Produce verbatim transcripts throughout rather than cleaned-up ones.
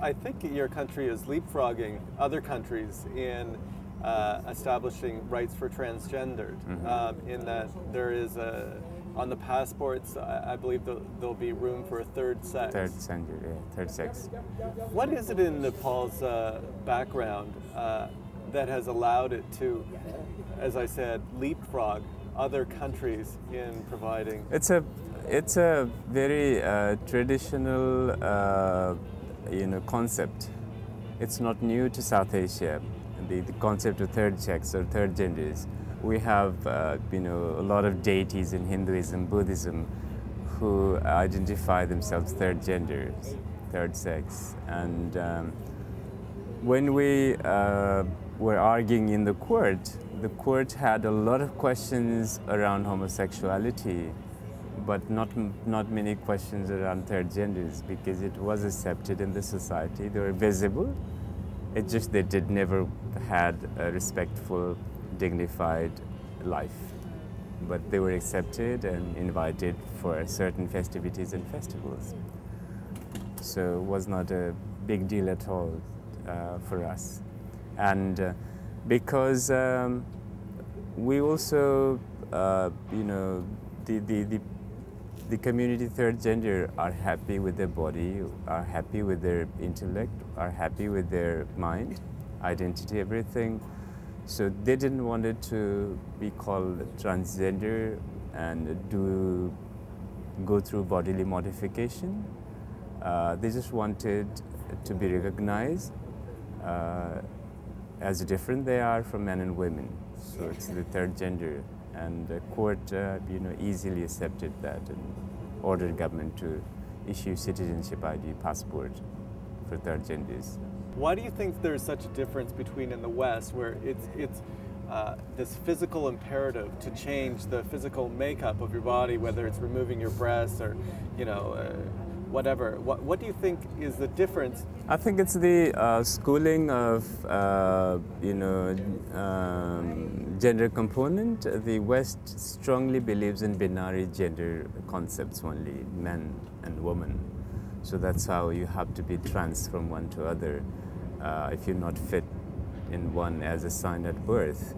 I think your country is leapfrogging other countries in uh, establishing rights for transgendered, mm-hmm. um, in that there is a, on the passports, I, I believe there'll, there'll be room for a third sex. Third gender, yeah, third sex. What is it in Nepal's uh, background uh, that has allowed it to, as I said, leapfrog other countries in providing? It's a, it's a very uh, traditional, uh, you know, concept. It's not new to South Asia. The, the concept of third sex or third genders. We have, uh, you know, a lot of deities in Hinduism, Buddhism, who identify themselves third genders, third sex, and. Um, When we uh, were arguing in the court, the court had a lot of questions around homosexuality, but not, not many questions around third genders, because it was accepted in the society. They were visible. It's just that it never had a respectful, dignified life. But they were accepted and invited for certain festivities and festivals. So it was not a big deal at all. Uh, for us, and uh, because um, we also, uh, you know, the, the the the community third gender are happy with their body, are happy with their intellect, are happy with their mind, identity, everything. So they didn't want it to be called transgender and do go through bodily modification. Uh, they just wanted to be recognized. Uh, as different they are from men and women, so it's the third gender, and the court, uh, you know, easily accepted that and ordered government to issue citizenship I D, passport for third genders. Why do you think there's such a difference between in the West, where it's it's uh, this physical imperative to change the physical makeup of your body, whether it's removing your breasts or, you know. Uh, Whatever. What, what do you think is the difference? I think it's the uh, schooling of, uh, you know, um, gender component. The West strongly believes in binary gender concepts only, men and women. So that's how you have to be trans from one to other. Uh, if you're not fit in one as assigned at birth.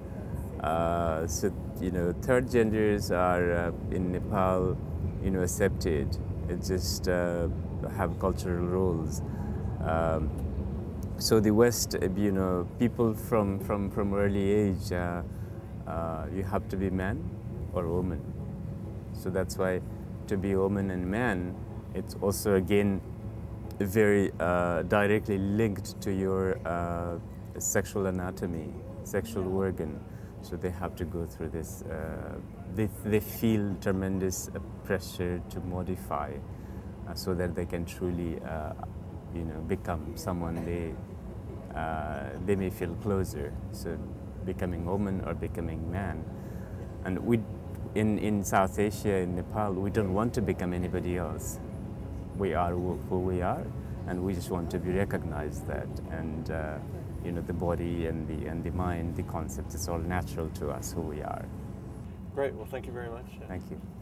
Uh, so, you know, third genders are uh, in Nepal, you know, accepted. It just uh, have cultural roles. Um, so the West, you know, people from from from early age, uh, uh, you have to be man or woman. So that's why to be woman and man, it's also again very uh, directly linked to your uh, sexual anatomy, sexual organ. So they have to go through this. Uh, they they feel tremendous uh, pressure to modify, uh, so that they can truly, uh, you know, become someone they uh, they may feel closer. So, becoming woman or becoming man, and we, in in South Asia, in Nepal, we don't want to become anybody else. We are who we are, and we just want to be recognized that and. Uh, You know, the body and the and the mind, the concept, it's all natural to us, who we are. Great. Well, thank you very much. Thank you.